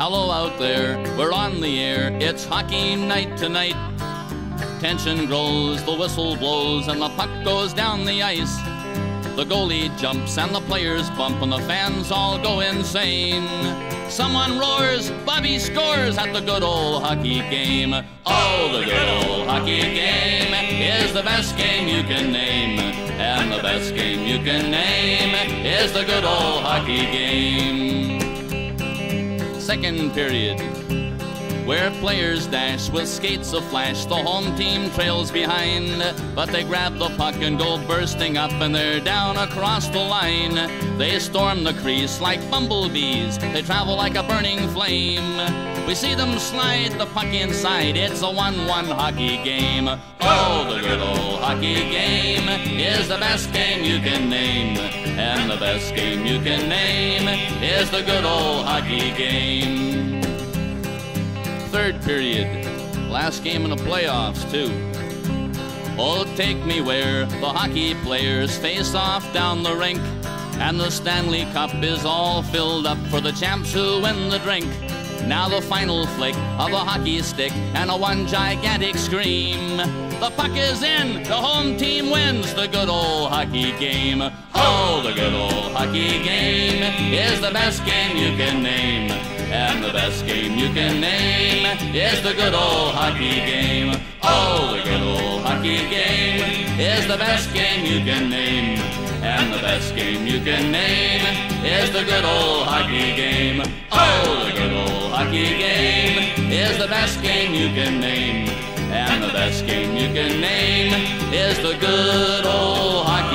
Hello out there, we're on the air, it's hockey night tonight. Tension grows, the whistle blows, and the puck goes down the ice. The goalie jumps and the players bump and the fans all go insane. Someone roars, Bobby scores at the good old hockey game. Oh, the good old hockey game is the best game you can name. And the best game you can name is the good old hockey game. Second period, where players dash with skates of flash, the home team trails behind, but they grab the puck and go bursting up, and they're down across the line. They storm the crease like bumblebees, they travel like a burning flame. We see them slide the puck inside, it's a 1-1 hockey game. Oh, the good old hockey game is the best game you can name. And the best game you can name is the good old hockey game. Third period, last game in the playoffs too. Oh, take me where the hockey players face off down the rink, and the Stanley Cup is all filled up for the champs who win the drink. Now the final flick of a hockey stick and a one gigantic scream. The puck is in, the home team wins the good old hockey game. Oh, the good old hockey game is the best game you can name. And the best game you can name is the good old hockey game. Oh, the good old hockey game is the best game you can name. And the best game you can name is the good old hockey game. Oh, the good old hockey game is the best game you can name. And the best game you can name is the good old hockey game.